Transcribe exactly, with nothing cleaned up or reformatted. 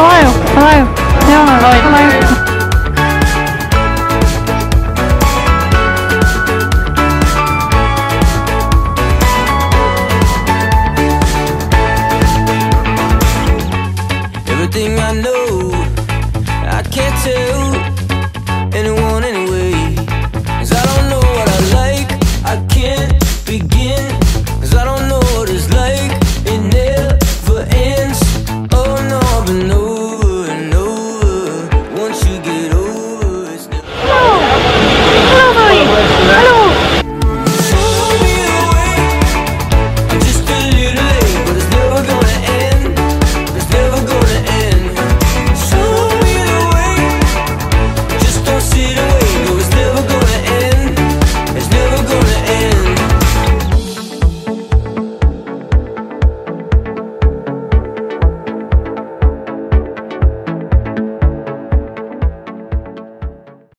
hello, hello, hello, hello, hello. Everything I know, I can't tell.